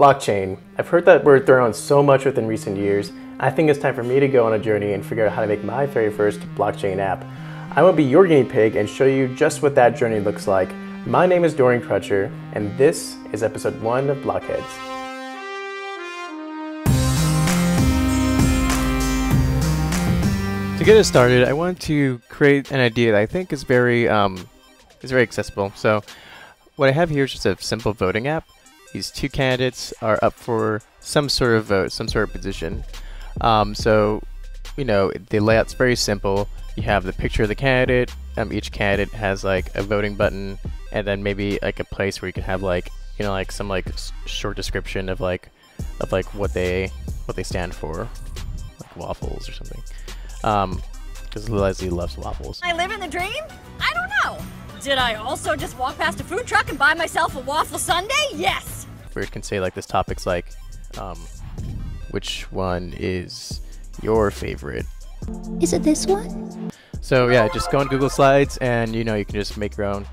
Blockchain. I've heard that word thrown around so much within recent years. I think it's time for me to go on a journey and figure out how to make my very first blockchain app. I will be your guinea pig and show you just what that journey looks like. My name is Dorian Crutcher, and this is episode 1 of Blockheads. To get us started, I want to create an idea that I think is very accessible. So what I have here is just a simple voting app. These two candidates are up for some sort of vote, some sort of position. So, you know, the layout's very simple. You have the picture of the candidate. Each candidate has like a voting button, and then maybe like a place where you can have like, you know, like some like short description of like what they stand for, like waffles or something. Because Leslie loves waffles. I live in the dream? I don't know. Did I also just walk past a food truck and buy myself a waffle sundae? Yes! Where it can say like this topic's like, which one is your favorite? Is it this one? So yeah, just go on Google Slides and you know, you can just make your own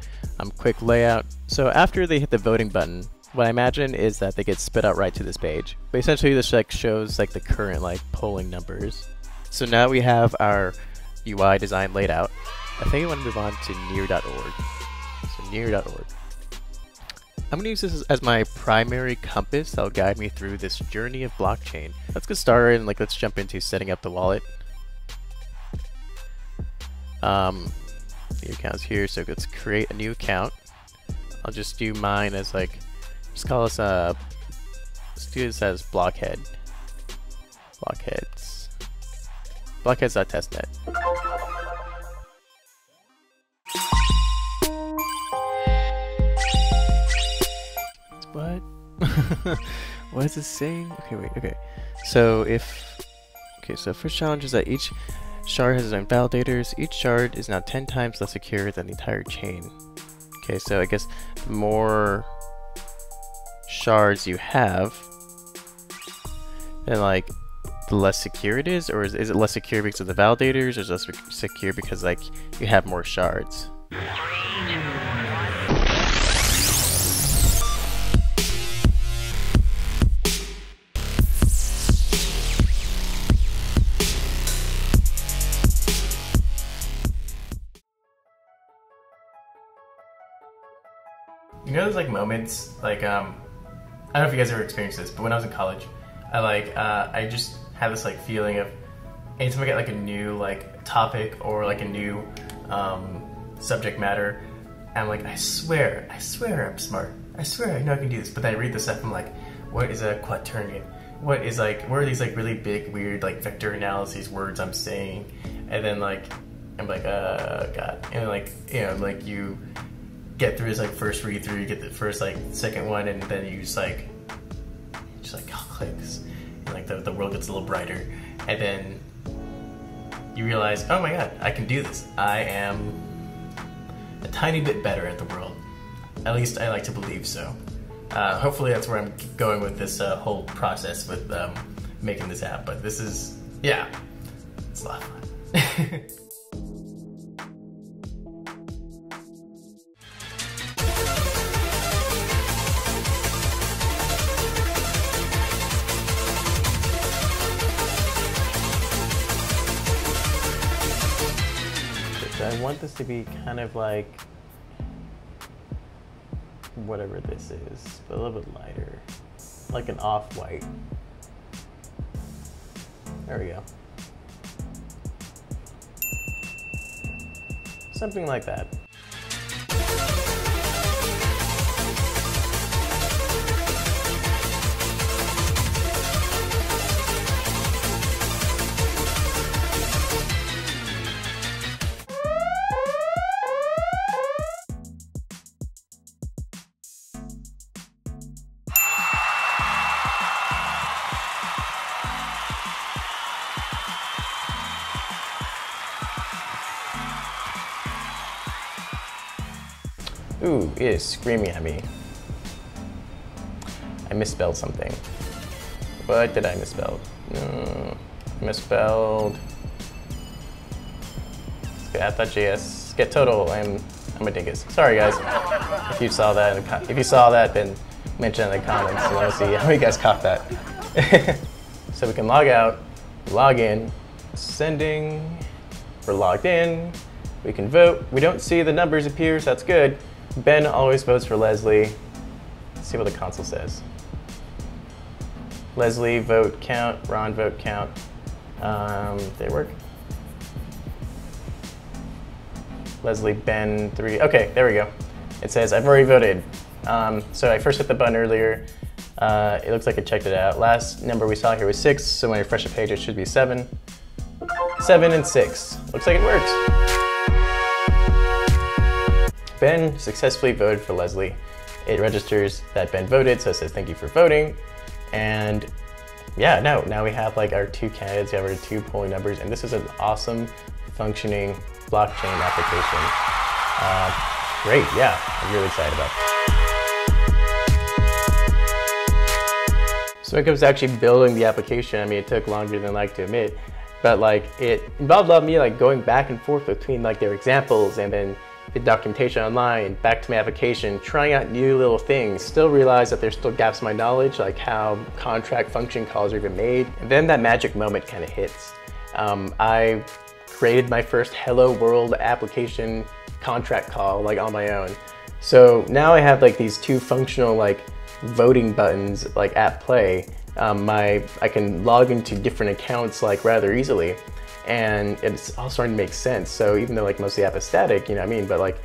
quick layout. So after they hit the voting button, what I imagine is that they get spit out right to this page. But essentially this like shows like the current like polling numbers. So now we have our UI design laid out. I think I want to move on to near.org. So near.org. I'm going to use this as my primary compass that will guide me through this journey of blockchain. Let's get started and let's jump into setting up the wallet. The account's here, so let's create a new account. I'll just do mine as like, just call us let's do this as Blockhead. Blockheads.testnet. What? What is this saying? Okay, wait, okay. So so first challenge is that each shard has its own validators. Each shard is now 10 times less secure than the entire chain. Okay, so I guess the more shards you have, then like the less secure it is, or is it less secure because of the validators, or is it less secure because like you have more shards? 3, 2. You know those like moments, like I don't know if you guys ever experienced this, but when I was in college, I just had this like feeling of anytime I get like a new like topic or like a new subject matter, I'm like, I swear I'm smart. I swear I know I can do this. But then I read this up, I'm like, what is a quaternion? What are these like really big weird like vector analyses words I'm saying? And then like I'm like, God. And like, you know, like you get through this like first read through, you get the first like second one, and then you just like oh, clicks, and like the world gets a little brighter, and then you realize, oh my god, I can do this. I am a tiny bit better at the world. At least I like to believe so. Hopefully that's where I'm going with this whole process with making this app. But this is, yeah, it's a lot of fun. I want this to be kind of like whatever this is, but a little bit lighter, like an off-white. There we go. Something like that. Ooh, it is screaming at me. I misspelled something. What did I misspell? Misspelled. Let's go app.js. Get total. I'm a dingus. Sorry guys. If you saw that, then mention it in the comments. I want to see how you guys caught that. So we can log out, log in, sending, we're logged in, we can vote. We don't see the numbers appear, so that's good. Ben always votes for Leslie. Let's see what the console says. Leslie, vote count, Ron, vote count. They work. Leslie, Ben, 3, okay, there we go. It says, I've already voted. So I first hit the button earlier. It looks like it checked it out. Last number we saw here was 6, so when I refresh the page, it should be 7. 7 and 6, looks like it works. Ben successfully voted for Leslie. It registers that Ben voted, so it says, thank you for voting. And yeah, now we have like our 2 candidates, we have our 2 polling numbers, and this is an awesome functioning blockchain application. Great, yeah, I'm really excited about it. So when it comes to actually building the application, I mean, it took longer than I like to admit, but like it involved a lot of me like going back and forth between like their examples and then the documentation online, back to my application, trying out new little things, still realize that there's still gaps in my knowledge, like how contract function calls are even made. And then that magic moment kind of hits. I created my first hello world application contract call like on my own. So now I have like these 2 functional like voting buttons like at play. I can log into different accounts like rather easily. And it's all starting to make sense. So even though like most of the app is static, you know what I mean? But like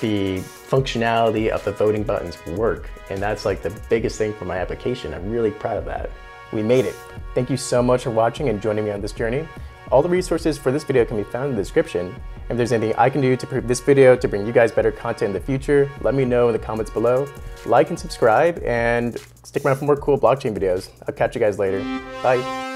the functionality of the voting buttons work. And that's like the biggest thing for my application. I'm really proud of that. We made it. Thank you so much for watching and joining me on this journey. All the resources for this video can be found in the description. If there's anything I can do to improve this video to bring you guys better content in the future, let me know in the comments below. Like and subscribe and stick around for more cool blockchain videos. I'll catch you guys later. Bye.